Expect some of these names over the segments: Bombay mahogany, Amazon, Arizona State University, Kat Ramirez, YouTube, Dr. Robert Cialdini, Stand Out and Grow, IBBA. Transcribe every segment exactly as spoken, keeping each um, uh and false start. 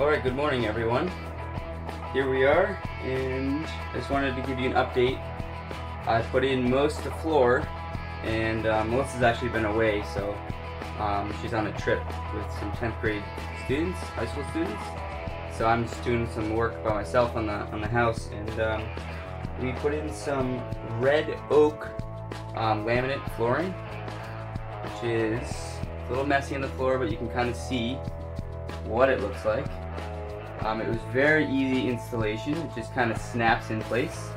Alright, good morning everyone. Here we are, and I just wanted to give you an update. I put in most of the floor, and uh, Melissa's actually been away, so um, she's on a trip with some tenth grade students, high school students. So I'm just doing some work by myself on the, on the house, and um, we put in some red oak um, laminate flooring, which is a little messy on the floor, but you can kind of see what it looks like. Um, it was very easy installation. It just kind of snaps in place,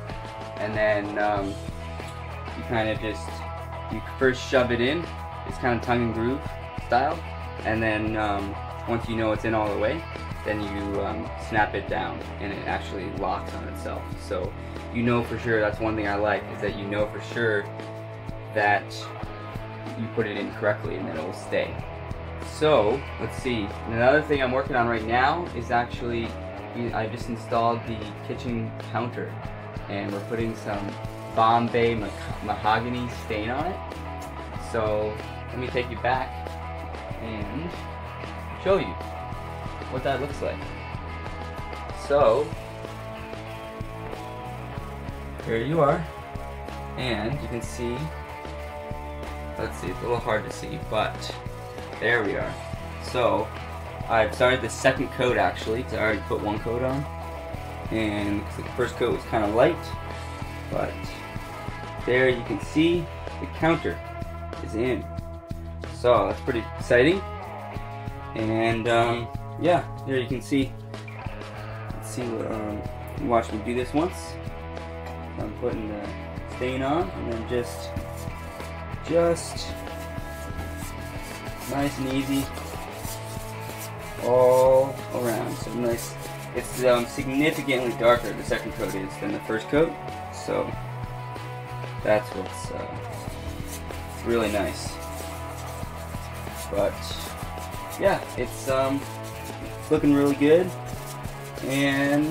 and then um, you kind of just you first shove it in. It's kind of tongue and groove style, and then um, once you know it's in all the way, then you um, snap it down, and it actually locks on itself. So you know for sure. That's one thing I like, is that you know for sure that you put it in correctly, and then it will stay. So let's see, another thing I'm working on right now is actually, I just installed the kitchen counter, and we're putting some Bombay mahogany stain on it. So let me take you back and show you what that looks like. So here you are, and you can see, let's see, it's a little hard to see, but there we are. So I've started the second coat actually, because I already put one coat on, and the first coat was kind of light, but there you can see the counter is in. So that's pretty exciting, and um, yeah, there you can see. Let's see what um, you watch me do this once. I'm putting the stain on, and then just, just. nice and easy all around. So nice. It's um, significantly darker, the second coat is, than the first coat. So that's what's uh, really nice. But yeah, it's um, looking really good. And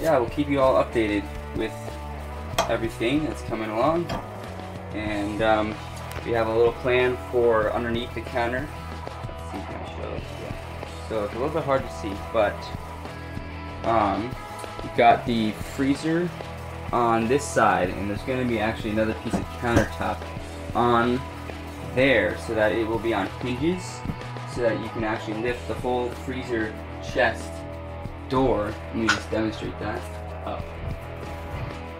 yeah, we'll keep you all updated with everything that's coming along. And um, we have a little plan for underneath the counter. Let's see if I can show it. Yeah. So it's a little bit hard to see, but um, we've got the freezer on this side, and there's going to be actually another piece of countertop on there, so that it will be on hinges, so that you can actually lift the whole freezer chest door. Let me just demonstrate that up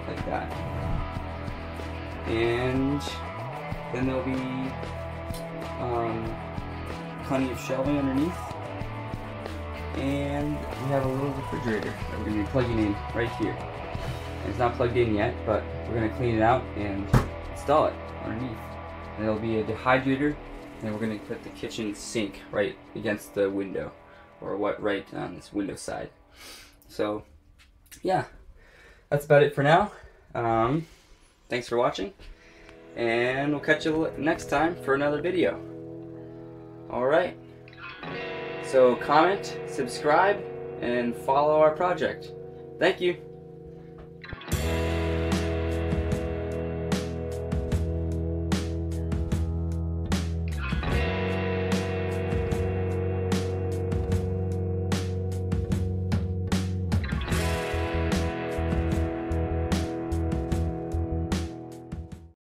like that, and then there'll be um, plenty of shelving underneath, and we have a little refrigerator that we're going to be plugging in right here. And it's not plugged in yet, but we're going to clean it out and install it underneath. And there'll be a dehydrator, and we're going to put the kitchen sink right against the window, or what right on this window side. So yeah, that's about it for now. Um, thanks for watching. And we'll catch you next time for another video. Alright, so comment, subscribe, and follow our project. Thank you.